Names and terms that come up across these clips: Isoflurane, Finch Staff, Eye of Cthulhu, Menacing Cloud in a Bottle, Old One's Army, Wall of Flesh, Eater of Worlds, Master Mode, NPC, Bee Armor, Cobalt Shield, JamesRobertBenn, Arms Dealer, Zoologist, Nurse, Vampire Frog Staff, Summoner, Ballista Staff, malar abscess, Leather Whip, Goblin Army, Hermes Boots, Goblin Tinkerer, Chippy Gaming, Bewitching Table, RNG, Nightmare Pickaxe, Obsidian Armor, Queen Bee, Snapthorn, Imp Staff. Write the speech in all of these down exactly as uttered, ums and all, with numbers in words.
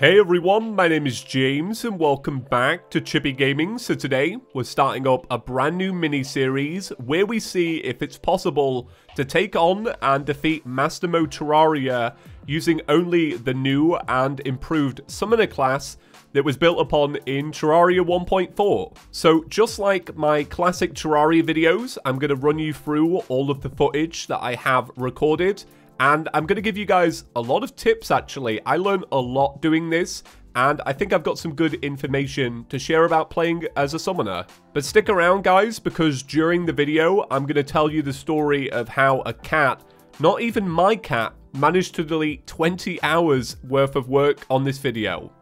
Hey everyone, my name is James and welcome back to Chippy Gaming. So today we're starting up a brand new mini-series where we see if it's possible to take on and defeat Master Mode Terraria using only the new and improved Summoner class that was built upon in Terraria one point four. So just like my classic Terraria videos, I'm going to run you through all of the footage that I have recorded. And I'm going to give you guys a lot of tips, actually. I learned a lot doing this, and I think I've got some good information to share about playing as a summoner. But stick around, guys, because during the video, I'm going to tell you the story of how a cat, not even my cat, managed to delete twenty hours worth of work on this video.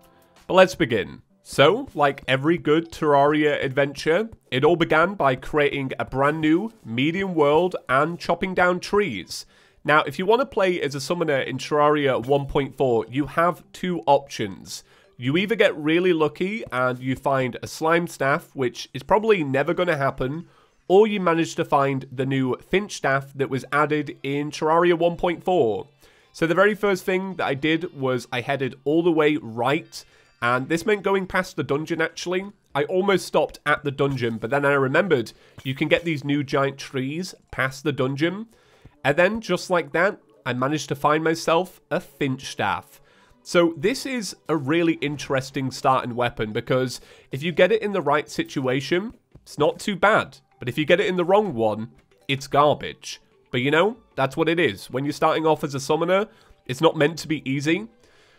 But let's begin. So, like every good Terraria adventure, it all began by creating a brand new medium world and chopping down trees. Now, if you want to play as a summoner in Terraria one point four, you have two options. You either get really lucky and you find a slime staff, which is probably never going to happen, or you manage to find the new Finch staff that was added in Terraria one point four. So the very first thing that I did was I headed all the way right, and this meant going past the dungeon, actually. I almost stopped at the dungeon, but then I remembered you can get these new giant trees past the dungeon. And then, just like that, I managed to find myself a Finch Staff. So this is a really interesting starting weapon because if you get it in the right situation, it's not too bad. But if you get it in the wrong one, it's garbage. But you know, that's what it is. When you're starting off as a summoner, it's not meant to be easy.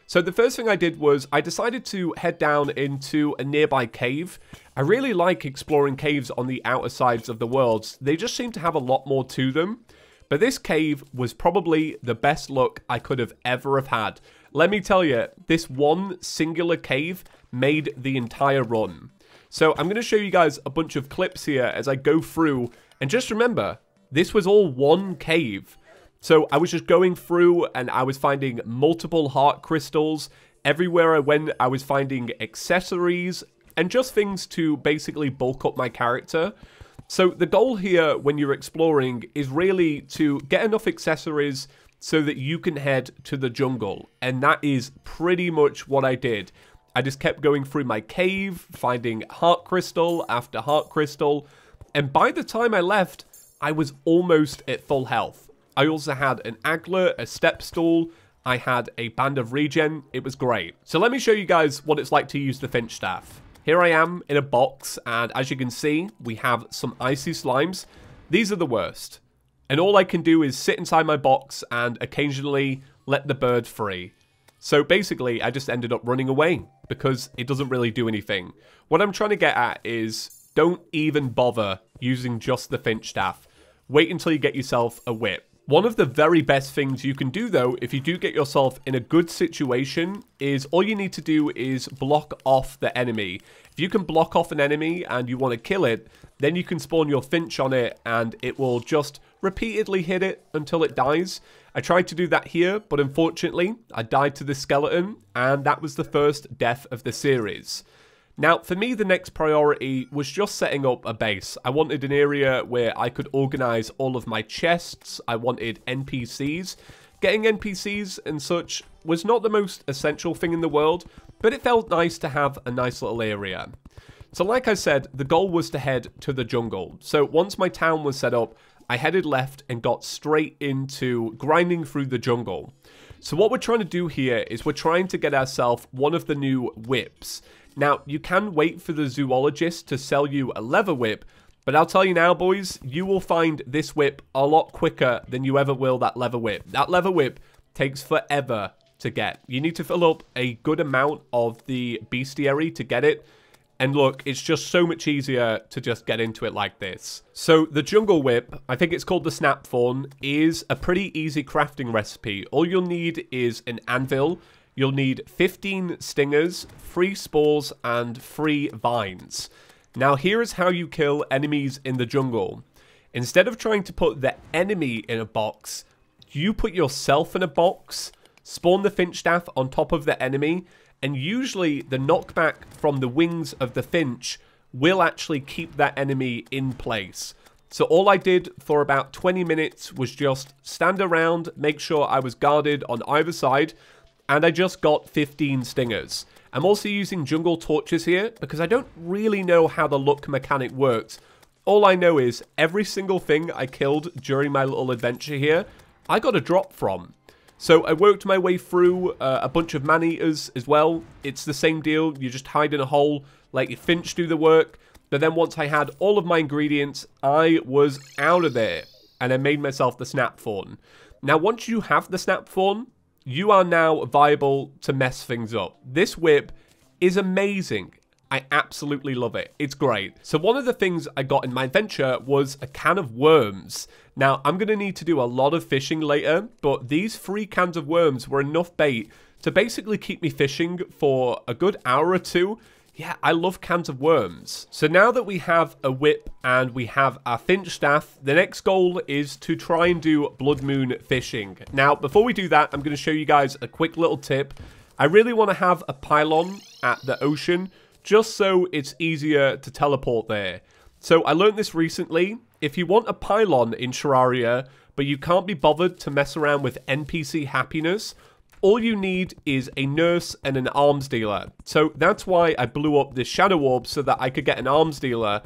So the first thing I did was I decided to head down into a nearby cave. I really like exploring caves on the outer sides of the worlds. They just seem to have a lot more to them. But this cave was probably the best look I could have ever have had. Let me tell you, this one singular cave made the entire run. So I'm going to show you guys a bunch of clips here as I go through. And just remember, this was all one cave. So I was just going through and I was finding multiple heart crystals. Everywhere I went, I was finding accessories and just things to basically bulk up my character. So the goal here when you're exploring is really to get enough accessories so that you can head to the jungle. And that is pretty much what I did. I just kept going through my cave, finding heart crystal after heart crystal. And by the time I left, I was almost at full health. I also had an aglet, a step stool. I had a band of regen. It was great. So let me show you guys what it's like to use the Finch Staff. Here I am in a box, and as you can see, we have some icy slimes. These are the worst. And all I can do is sit inside my box and occasionally let the bird free. So basically, I just ended up running away because it doesn't really do anything. What I'm trying to get at is don't even bother using just the Finch Staff. Wait until you get yourself a whip. One of the very best things you can do, though, if you do get yourself in a good situation, is all you need to do is block off the enemy. If you can block off an enemy and you want to kill it, then you can spawn your Finch on it and it will just repeatedly hit it until it dies. I tried to do that here, but unfortunately, I died to the skeleton, and that was the first death of the series. Now, for me, the next priority was just setting up a base. I wanted an area where I could organize all of my chests. I wanted N P Cs. Getting N P Cs and such was not the most essential thing in the world, but it felt nice to have a nice little area. So like I said, the goal was to head to the jungle. So once my town was set up, I headed left and got straight into grinding through the jungle. So what we're trying to do here is we're trying to get ourselves one of the new whips. Now, you can wait for the Zoologist to sell you a Leather Whip, but I'll tell you now, boys, you will find this whip a lot quicker than you ever will that Leather Whip. That Leather Whip takes forever to get. You need to fill up a good amount of the bestiary to get it. And look, it's just so much easier to just get into it like this. So the jungle whip, I think it's called the Snapthorn, is a pretty easy crafting recipe. All you'll need is an anvil. You'll need fifteen stingers, three spores, and three vines. Now here is how you kill enemies in the jungle. Instead of trying to put the enemy in a box, you put yourself in a box, spawn the Finch Staff on top of the enemy, and usually the knockback from the wings of the Finch will actually keep that enemy in place. So all I did for about twenty minutes was just stand around, make sure I was guarded on either side, and I just got fifteen stingers. I'm also using jungle torches here because I don't really know how the luck mechanic works. All I know is every single thing I killed during my little adventure here, I got a drop from. So I worked my way through uh, a bunch of man-eaters as well. It's the same deal. You just hide in a hole, let your Finch do the work. But then once I had all of my ingredients, I was out of there. And I made myself the Snapthorn. Now, once you have the Snapthorn, you are now viable to mess things up. This whip is amazing. I absolutely love it. It's great. So one of the things I got in my adventure was a can of worms. Now, I'm going to need to do a lot of fishing later, but these three cans of worms were enough bait to basically keep me fishing for a good hour or two. Yeah, I love cans of worms. So now that we have a whip and we have our Finch Staff, the next goal is to try and do Blood Moon fishing. Now, before we do that, I'm going to show you guys a quick little tip. I really want to have a pylon at the ocean, just so it's easier to teleport there. So I learned this recently. If you want a pylon in Terraria, but you can't be bothered to mess around with N P C happiness, all you need is a Nurse and an Arms Dealer. So that's why I blew up this Shadow Orb, so that I could get an Arms Dealer.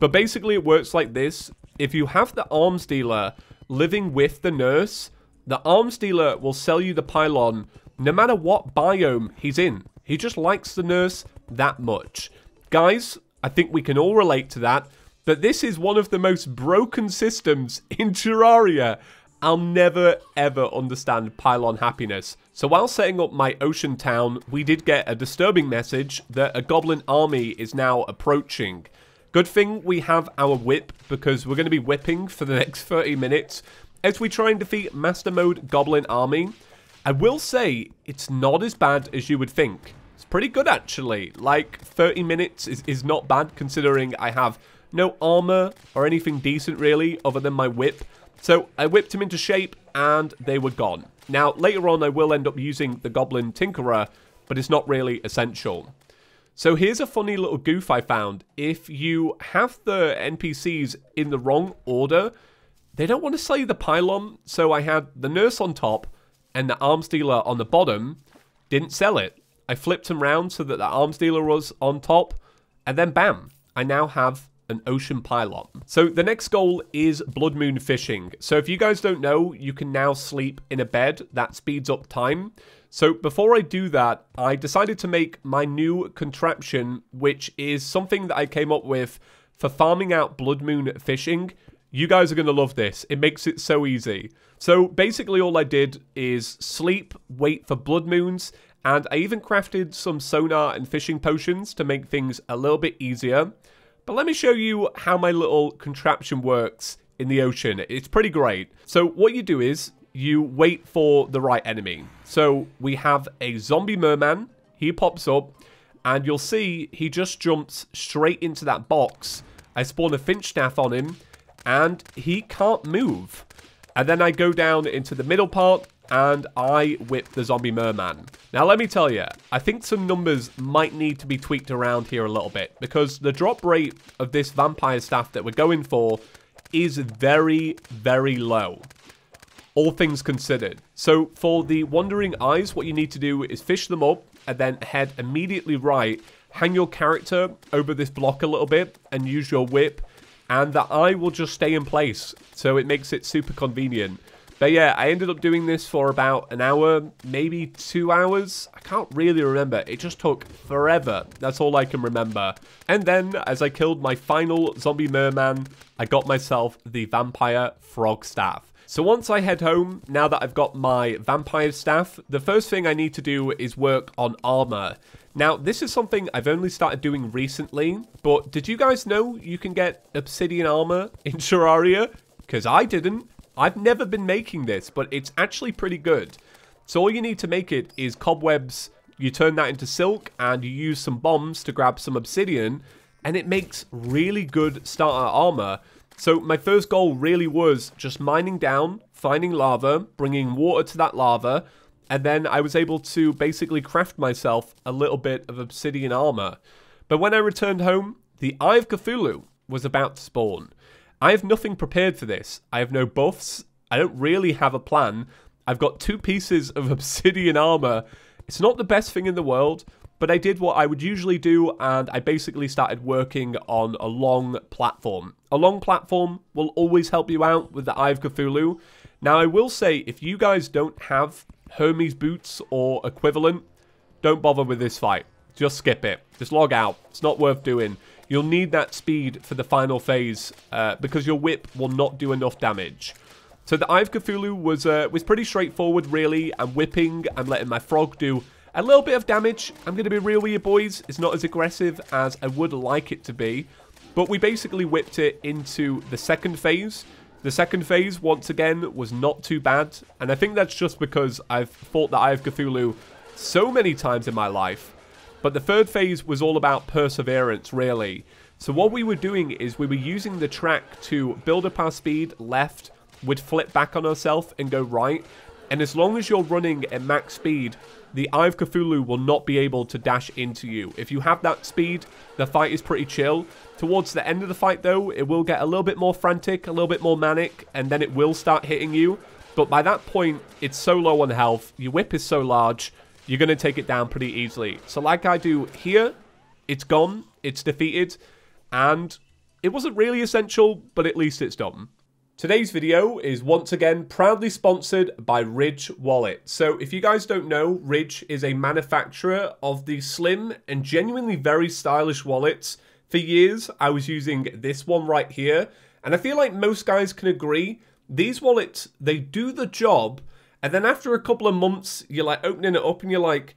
But basically it works like this. If you have the Arms Dealer living with the Nurse, the Arms Dealer will sell you the pylon no matter what biome he's in. He just likes the Nurse that much. Guys, I think we can all relate to that. But this is one of the most broken systems in Terraria. I'll never, ever understand pylon happiness. So while setting up my ocean town, we did get a disturbing message that a Goblin Army is now approaching. Good thing we have our whip, because we're going to be whipping for the next thirty minutes as we try and defeat Master Mode Goblin Army. I will say, it's not as bad as you would think. It's pretty good, actually. Like, thirty minutes is, is not bad, considering I have no armor or anything decent, really, other than my whip. So I whipped him into shape, and they were gone. Now, later on, I will end up using the Goblin Tinkerer, but it's not really essential. So here's a funny little goof I found. If you have the N P Cs in the wrong order, they don't want to sell you the pylon, so I had the Nurse on top and the Arms Dealer on the bottom. Didn't sell it. I flipped him round so that the Arms Dealer was on top, and then bam, I now have an ocean pylon. So the next goal is Blood Moon fishing. So if you guys don't know, you can now sleep in a bed. That speeds up time. So before I do that, I decided to make my new contraption, which is something that I came up with for farming out Blood Moon fishing. You guys are going to love this. It makes it so easy. So basically all I did is sleep, wait for Blood Moons, and I even crafted some sonar and fishing potions to make things a little bit easier. But let me show you how my little contraption works in the ocean. It's pretty great. So what you do is you wait for the right enemy. So we have a zombie merman. He pops up and you'll see he just jumps straight into that box. I spawn a Finch Staff on him and he can't move. And then I go down into the middle part and I whip the zombie merman. Now, let me tell you, I think some numbers might need to be tweaked around here a little bit, because the drop rate of this vampire staff that we're going for is very, very low, all things considered. So for the wandering eyes, what you need to do is fish them up and then head immediately right, hang your character over this block a little bit and use your whip, and the eye will just stay in place. So it makes it super convenient. But yeah, I ended up doing this for about an hour, maybe two hours. I can't really remember. It just took forever. That's all I can remember. And then, as I killed my final zombie merman, I got myself the Vampire Frog Staff. So once I head home, now that I've got my Vampire Staff, the first thing I need to do is work on armor. Now, this is something I've only started doing recently, but did you guys know you can get Obsidian Armor in Terraria? Because I didn't. I've never been making this, but it's actually pretty good. So all you need to make it is cobwebs. You turn that into silk and you use some bombs to grab some obsidian, and it makes really good starter armor. So my first goal really was just mining down, finding lava, bringing water to that lava, and then I was able to basically craft myself a little bit of obsidian armor. But when I returned home, the Eye of Cthulhu was about to spawn. I have nothing prepared for this. I have no buffs. I don't really have a plan. I've got two pieces of obsidian armor It's not the best thing in the world, but I did what I would usually do, and I basically started working on a long platform. A long platform will always help you out with the Eye of Cthulhu. Now, I will say, if you guys don't have Hermes Boots or equivalent, don't bother with this fight. Just skip it. Just log out. It's not worth doing. You'll need that speed for the final phase uh, because your whip will not do enough damage. So the Eye of Cthulhu was, uh, was pretty straightforward, really. I'm whipping. I'm letting my frog do a little bit of damage. I'm going to be real with you, boys. It's not as aggressive as I would like it to be. But we basically whipped it into the second phase. The second phase, once again, was not too bad. And I think that's just because I've fought the Eye of Cthulhu so many times in my life. But the third phase was all about perseverance, really. So what we were doing is we were using the track to build up our speed left, we'd flip back on ourselves and go right. And as long as you're running at max speed, the Eye of Cthulhu will not be able to dash into you. If you have that speed, the fight is pretty chill. Towards the end of the fight, though, it will get a little bit more frantic, a little bit more manic, and then it will start hitting you. But by that point, it's so low on health, your whip is so large, you're going to take it down pretty easily. So like I do here, it's gone, it's defeated, and it wasn't really essential, but at least it's done. Today's video is once again proudly sponsored by Ridge Wallet. So if you guys don't know, Ridge is a manufacturer of the slim and genuinely very stylish wallets. For years, I was using this one right here, and I feel like most guys can agree, these wallets, they do the job, and then after a couple of months, you're like opening it up and you're like,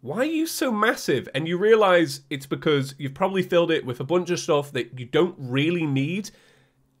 why are you so massive? And you realize it's because you've probably filled it with a bunch of stuff that you don't really need.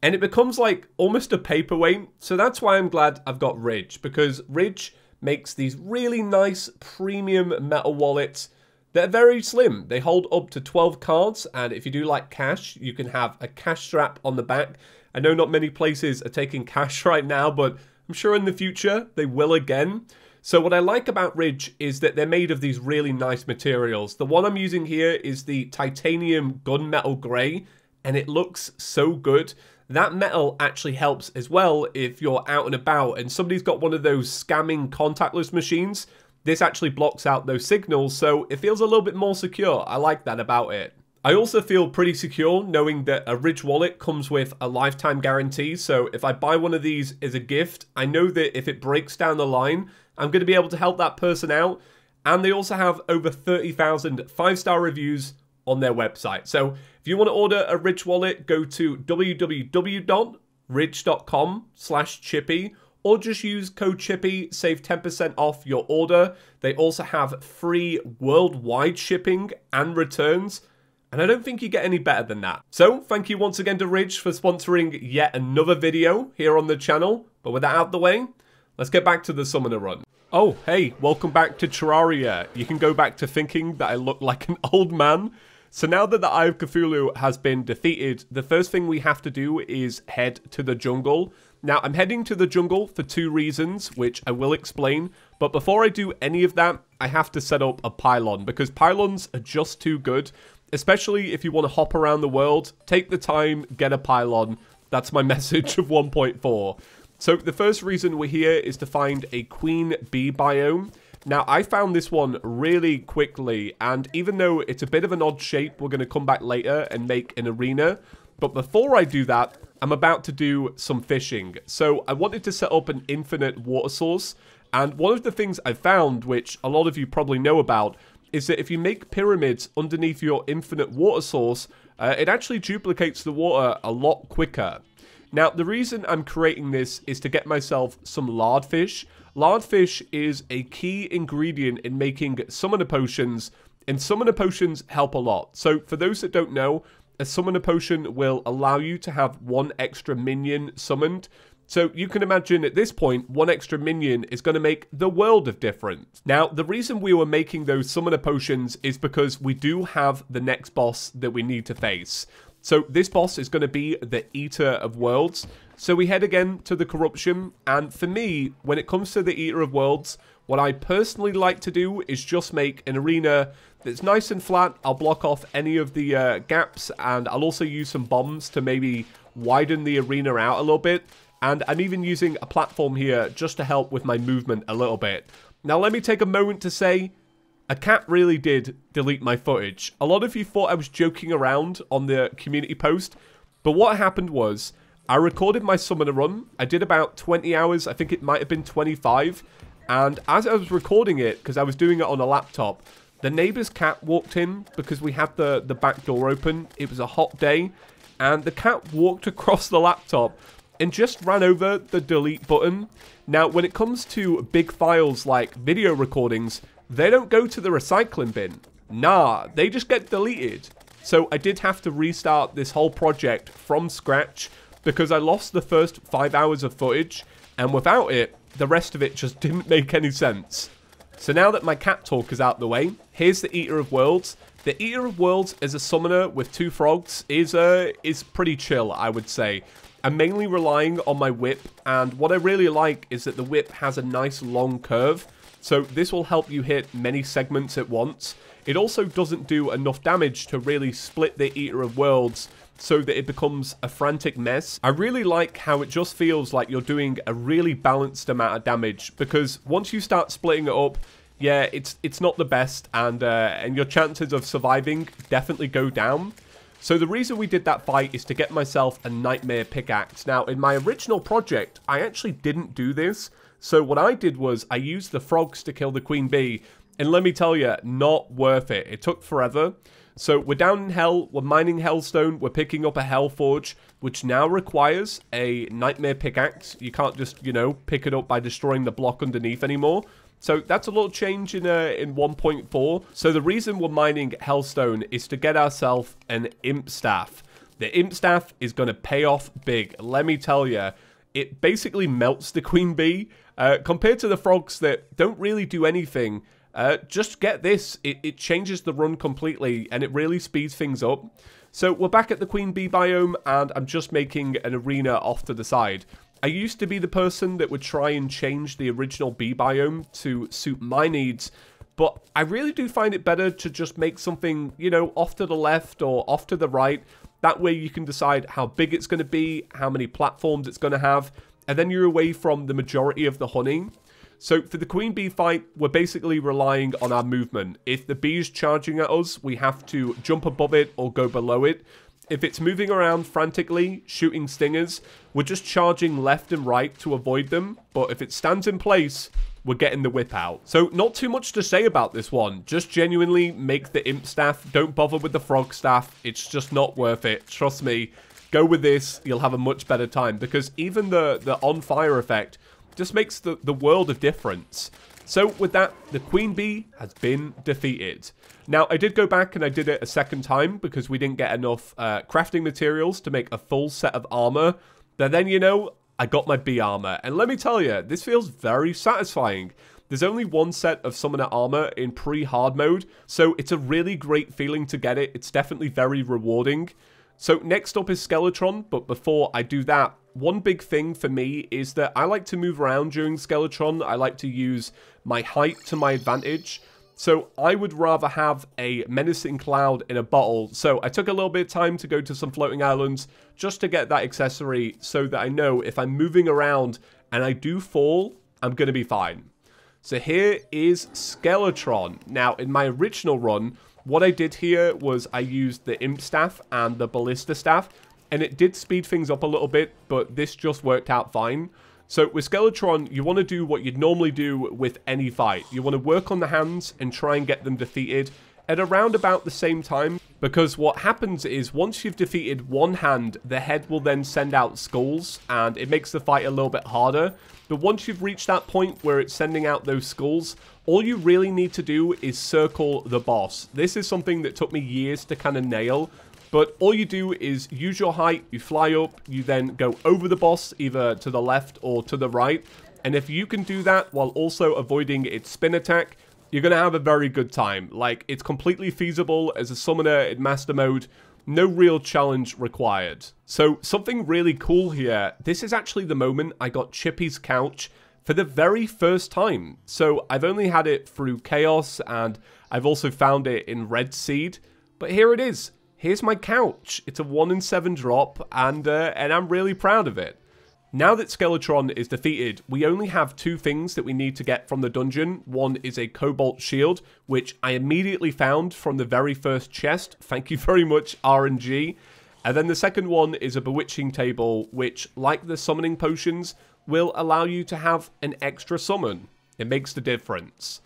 And it becomes like almost a paperweight. So that's why I'm glad I've got Ridge, because Ridge makes these really nice premium metal wallets. They're very slim. They hold up to twelve cards. And if you do like cash, you can have a cash strap on the back. I know not many places are taking cash right now, but I'm sure in the future they will again. So what I like about Ridge is that they're made of these really nice materials. The one I'm using here is the titanium gunmetal gray, and it looks so good. That metal actually helps as well if you're out and about and somebody's got one of those scamming contactless machines. This actually blocks out those signals, so it feels a little bit more secure. I like that about it. I also feel pretty secure knowing that a Ridge wallet comes with a lifetime guarantee, so if I buy one of these as a gift, I know that if it breaks down the line, I'm going to be able to help that person out. And they also have over thirty thousand five-star reviews on their website. So if you want to order a Ridge wallet, go to w w w dot ridge dot com slash chippy or just use code Chippy, save ten percent off your order. They also have free worldwide shipping and returns, and I don't think you get any better than that. So thank you once again to Ridge for sponsoring yet another video here on the channel. But with that out of the way, let's get back to the Summoner run. Oh, hey, welcome back to Terraria. You can go back to thinking that I look like an old man. So now that the Eye of Cthulhu has been defeated, the first thing we have to do is head to the jungle. Now, I'm heading to the jungle for two reasons, which I will explain. But before I do any of that, I have to set up a pylon, because pylons are just too good. Especially if you want to hop around the world, take the time, get a pylon. That's my message of one point four. So the first reason we're here is to find a Queen Bee biome. Now, I found this one really quickly, and even though it's a bit of an odd shape, we're going to come back later and make an arena. But before I do that, I'm about to do some fishing. So I wanted to set up an infinite water source, and one of the things I found, which a lot of you probably know about, is that if you make pyramids underneath your infinite water source, uh, it actually duplicates the water a lot quicker. Now, the reason I'm creating this is to get myself some lardfish. Lardfish is a key ingredient in making summoner potions, and summoner potions help a lot. So for those that don't know, a summoner potion will allow you to have one extra minion summoned. So you can imagine at this point, one extra minion is going to make the world of difference. Now, the reason we were making those summoner potions is because we do have the next boss that we need to face. So this boss is going to be the Eater of Worlds. So we head again to the Corruption. And for me, when it comes to the Eater of Worlds, what I personally like to do is just make an arena that's nice and flat. I'll block off any of the uh, gaps, and I'll also use some bombs to maybe widen the arena out a little bit. And I'm even using a platform here just to help with my movement a little bit. Now let me take a moment to say A cat really did delete my footage. A lot of you thought I was joking around on the community post, but what happened was I recorded my Summoner run. I did about twenty hours, I think it might have been twenty-five, and as I was recording it, because I was doing it on a laptop, the neighbor's cat walked in because we had the, the back door open. It was a hot day, and the cat walked across the laptop and just ran over the delete button. Now, when it comes to big files like video recordings, they don't go to the recycling bin. Nah, they just get deleted. So I did have to restart this whole project from scratch because I lost the first five hours of footage, and without it, the rest of it just didn't make any sense. So now that my cat talk is out the way, here's the Eater of Worlds. The Eater of Worlds as a summoner with two frogs is, uh, is pretty chill, I would say. I'm mainly relying on my whip, and what I really like is that the whip has a nice long curve, so this will help you hit many segments at once. It also doesn't do enough damage to really split the Eater of Worlds so that it becomes a frantic mess. I really like how it just feels like you're doing a really balanced amount of damage, because once you start splitting it up, yeah, it's it's not the best, and uh, and your chances of surviving definitely go down. So the reason we did that fight is to get myself a Nightmare Pickaxe. Now, in my original project, I actually didn't do this. So what I did was I used the frogs to kill the Queen Bee. And let me tell you, not worth it. It took forever. So we're down in hell, we're mining hellstone, we're picking up a hellforge, which now requires a Nightmare Pickaxe. You can't just, you know, pick it up by destroying the block underneath anymore. So that's a little change in uh, in one point four. So the reason we're mining hellstone is to get ourselves an Imp Staff. The Imp Staff is going to pay off big. Let me tell you, it basically melts the Queen Bee. Uh, compared to the frogs that don't really do anything, uh, just get this. It, it changes the run completely, and it really speeds things up. So we're back at the Queen Bee biome, and I'm just making an arena off to the side. I used to be the person that would try and change the original bee biome to suit my needs, but I really do find it better to just make something, you know, off to the left or off to the right. That way you can decide how big it's going to be, how many platforms it's going to have, and then you're away from the majority of the honey. So for the Queen Bee fight, we're basically relying on our movement. If the bee is charging at us, we have to jump above it or go below it. If it's moving around frantically, shooting stingers, we're just charging left and right to avoid them. But if it stands in place, we're getting the whip out. So not too much to say about this one. Just genuinely make the Imp Staff. Don't bother with the Frog Staff. It's just not worth it. Trust me. Go with this. You'll have a much better time. Because even the, the on-fire effect just makes the, the world of difference. So with that, the Queen Bee has been defeated. Now, I did go back and I did it a second time because we didn't get enough uh, crafting materials to make a full set of armor. But then, you know, I got my Bee Armor. And let me tell you, this feels very satisfying. There's only one set of Summoner Armor in pre-hard mode, so it's a really great feeling to get it. It's definitely very rewarding. So next up is Skeletron, but before I do that, one big thing for me is that I like to move around during Skeletron. I like to use my height to my advantage. So I would rather have a Menacing Cloud in a Bottle. So I took a little bit of time to go to some floating islands just to get that accessory so that I know if I'm moving around and I do fall, I'm going to be fine. So here is Skeletron. Now, in my original run, what I did here was I used the Imp Staff and the Ballista Staff, and it did speed things up a little bit, but this just worked out fine. So with Skeletron, you want to do what you'd normally do with any fight. You want to work on the hands and try and get them defeated at around about the same time. Because what happens is once you've defeated one hand, the head will then send out skulls, and it makes the fight a little bit harder. But once you've reached that point where it's sending out those skulls, all you really need to do is circle the boss. This is something that took me years to kind of nail. But all you do is use your height, you fly up, you then go over the boss, either to the left or to the right. And if you can do that while also avoiding its spin attack, you're going to have a very good time. Like, it's completely feasible as a summoner in Master Mode. No real challenge required. So, something really cool here. This is actually the moment I got Chippy's Couch for the very first time. So, I've only had it through Chaos, and I've also found it in Red Seed. But here it is. Here's my couch. It's a one in seven drop, and uh, and I'm really proud of it. Now that Skeletron is defeated, we only have two things that we need to get from the dungeon. One is a Cobalt Shield, which I immediately found from the very first chest. Thank you very much, R N G. And then the second one is a Bewitching Table, which, like the summoning potions, will allow you to have an extra summon. It makes the difference.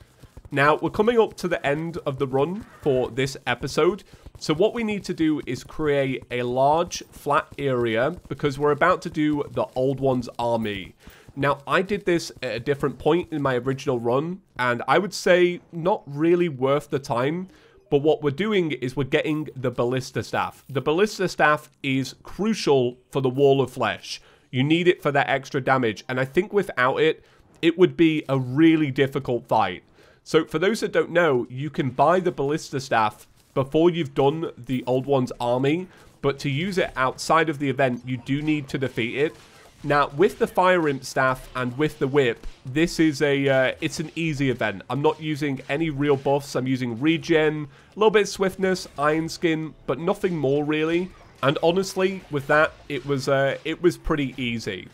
Now, we're coming up to the end of the run for this episode. So what we need to do is create a large flat area because we're about to do the Old One's Army. Now, I did this at a different point in my original run, and I would say not really worth the time. But what we're doing is we're getting the Ballista Staff. The Ballista Staff is crucial for the Wall of Flesh. You need it for that extra damage. And I think without it, it would be a really difficult fight. So for those that don't know, you can buy the Ballista Staff before you've done the Old One's Army, but to use it outside of the event, you do need to defeat it. Now, with the Fire Imp Staff and with the Whip, this is a, uh, it's an easy event. I'm not using any real buffs. I'm using regen, a little bit of swiftness, Iron Skin, but nothing more really. And honestly, with that, it was, uh, it was pretty easy.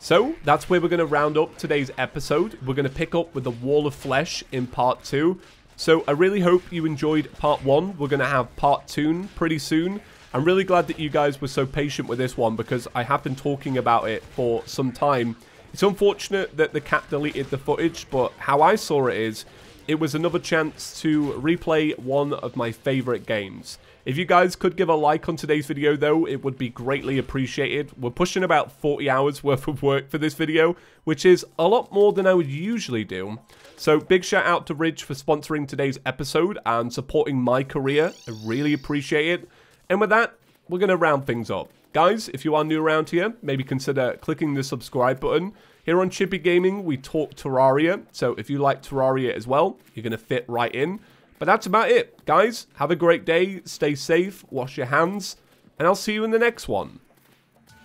So that's where we're going to round up today's episode. We're going to pick up with the Wall of Flesh in part two. So I really hope you enjoyed part one. We're going to have part two pretty soon. I'm really glad that you guys were so patient with this one because I have been talking about it for some time. It's unfortunate that the cat deleted the footage, but how I saw it is, it was another chance to replay one of my favorite games. If you guys could give a like on today's video though, it would be greatly appreciated. We're pushing about forty hours worth of work for this video, which is a lot more than I would usually do. So big shout out to Ridge for sponsoring today's episode and supporting my career. I really appreciate it. And with that, we're going to round things up. Guys, if you are new around here, maybe consider clicking the subscribe button. Here on Chippy Gaming, we talk Terraria. So if you like Terraria as well, you're going to fit right in. But that's about it. Guys, have a great day. Stay safe. Wash your hands. And I'll see you in the next one.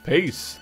Peace.